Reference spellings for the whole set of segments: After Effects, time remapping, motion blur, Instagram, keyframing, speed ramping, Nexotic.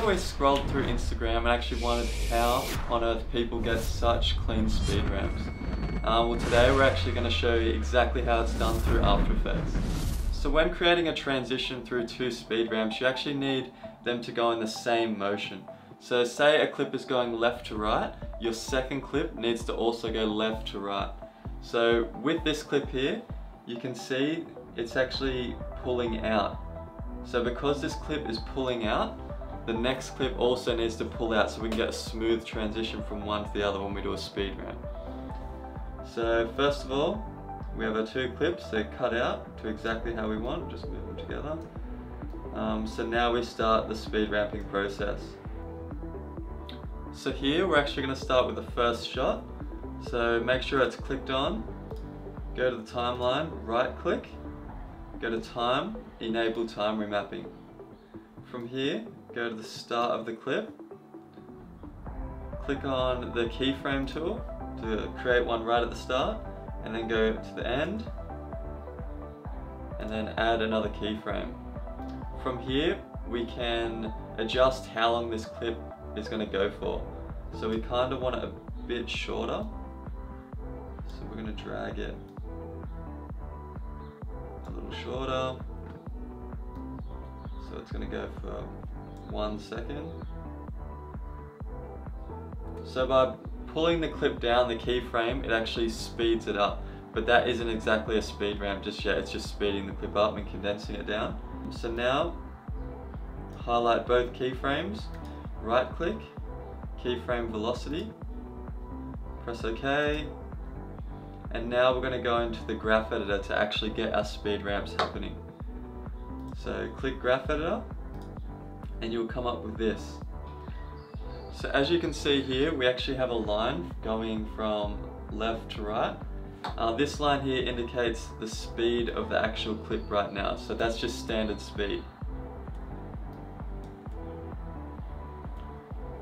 feel we scrolled through Instagram and actually wondered how on earth people get such clean speed ramps. Well, today we're actually going to show you exactly how it's done through After Effects. So when creating a transition through two speed ramps, you actually need them to go in the same motion. So say a clip is going left to right, your second clip needs to also go left to right. So with this clip here, you can see it's actually pulling out. So because this clip is pulling out, the next clip also needs to pull out so we can get a smooth transition from one to the other when we do a speed ramp. So first of all, we have our two clips, they're cut out to exactly how we want, just move them together. So now we start the speed ramping process. So here we're actually going to start with the first shot. So make sure it's clicked on, go to the timeline, right click, go to time, enable time remapping. From here, go to the start of the clip, click on the keyframe tool to create one right at the start, and then go to the end, and then add another keyframe. From here, we can adjust how long this clip is going to go for. So we kind of want it a bit shorter, so we're going to drag it a little shorter. So it's going to go for 1 second. So by pulling the clip down the keyframe, it actually speeds it up. But that isn't exactly a speed ramp just yet, it's just speeding the clip up and condensing it down. So now, highlight both keyframes, right click, keyframe velocity, press OK, and now we're going to go into the graph editor to actually get our speed ramps happening. So click graph editor, and you'll come up with this. So as you can see here, we actually have a line going from left to right. This line here indicates the speed of the actual clip right now, so that's just standard speed.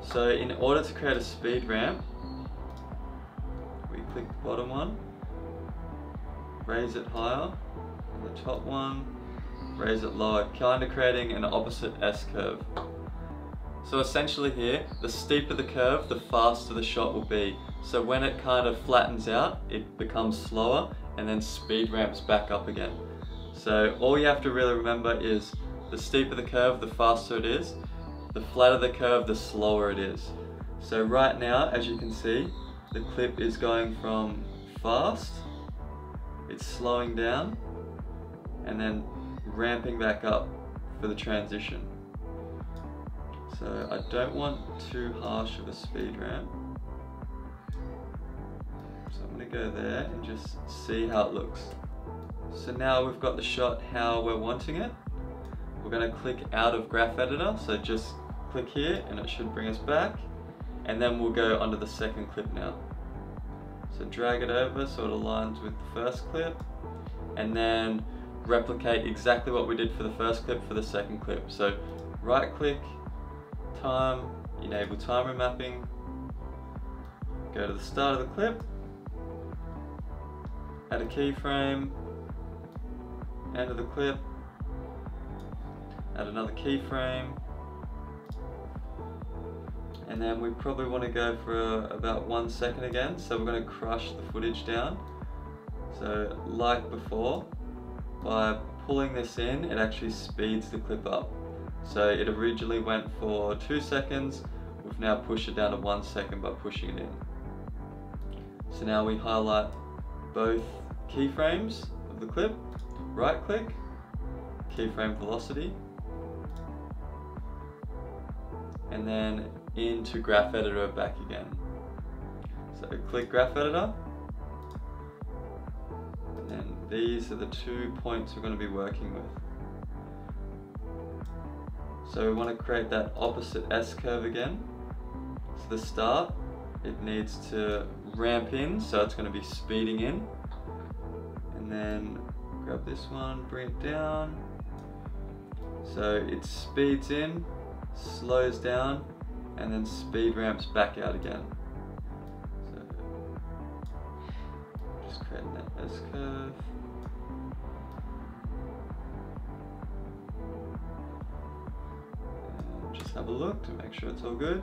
So in order to create a speed ramp, we click the bottom one, raise it higher, the top one, raise it lower, kind of creating an opposite S curve. So essentially here, the steeper the curve, the faster the shot will be. So when it kind of flattens out, it becomes slower and then speed ramps back up again. So all you have to really remember is the steeper the curve, the faster it is. The flatter the curve, the slower it is. So right now, as you can see, the clip is going from fast, it's slowing down, and then ramping back up for the transition. So I don't want too harsh of a speed ramp. So I'm going to go there and just see how it looks. So now we've got the shot how we're wanting it. We're going to click out of graph editor, so just click here and it should bring us back, and then we'll go onto the second clip now. So drag it over so it aligns with the first clip, and then replicate exactly what we did for the first clip for the second clip. So right click, time, enable time remapping, go to the start of the clip, add a keyframe, end of the clip, add another keyframe, and then we probably want to go for about 1 second again, so we're going to crush the footage down. So like before, by pulling this in, it actually speeds the clip up. So it originally went for 2 seconds, we've now pushed it down to 1 second by pushing it in. So now we highlight both keyframes of the clip, right click, keyframe velocity, and then into graph editor back again. So click graph editor, and then these are the 2 points we're going to be working with. So we want to create that opposite S curve again. So the start, it needs to ramp in, so it's going to be speeding in, and then grab this one, bring it down. So it speeds in, slows down, and then speed ramps back out again. So just creating that S curve. And just have a look to make sure it's all good.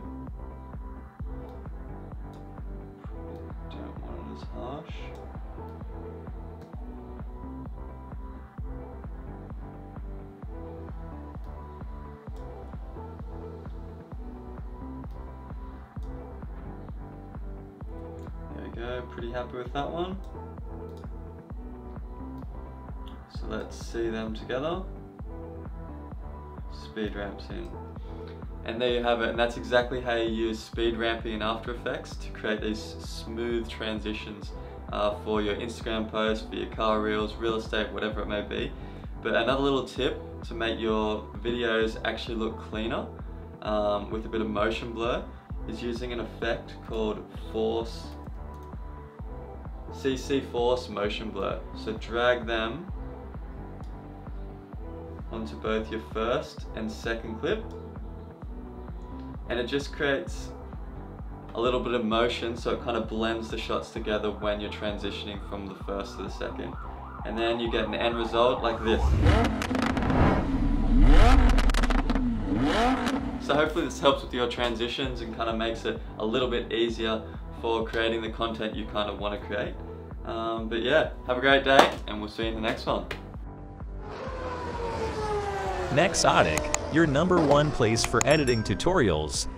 Probably don't want it as harsh. There we go, pretty happy with that one. So let's see them together. Speed ramps in. And there you have it, and that's exactly how you use speed ramping in After Effects to create these smooth transitions for your Instagram posts, for your car reels, real estate, whatever it may be. But another little tip to make your videos actually look cleaner with a bit of motion blur is using an effect called CC Force Motion Blur. So drag them onto both your first and second clip, and it just creates a little bit of motion, so it kind of blends the shots together when you're transitioning from the first to the second, and then you get an end result like this. So hopefully this helps with your transitions and kind of makes it a little bit easier for creating the content you kind of want to create. But yeah, have a great day, and we'll see you in the next one. Nexotic, your #1 place for editing tutorials.